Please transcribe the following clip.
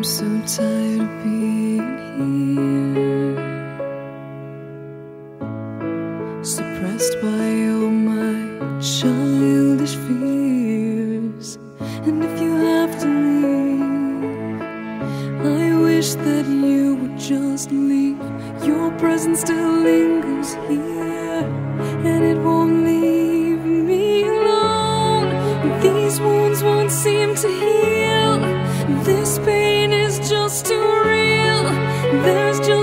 I'm so tired of being here, suppressed by all my childish fears. And if you have to leave, I wish that you would just leave. Your presence still lingers here, and it won't leave me alone. These wounds won't seem to heal. This pain is just too real. There's just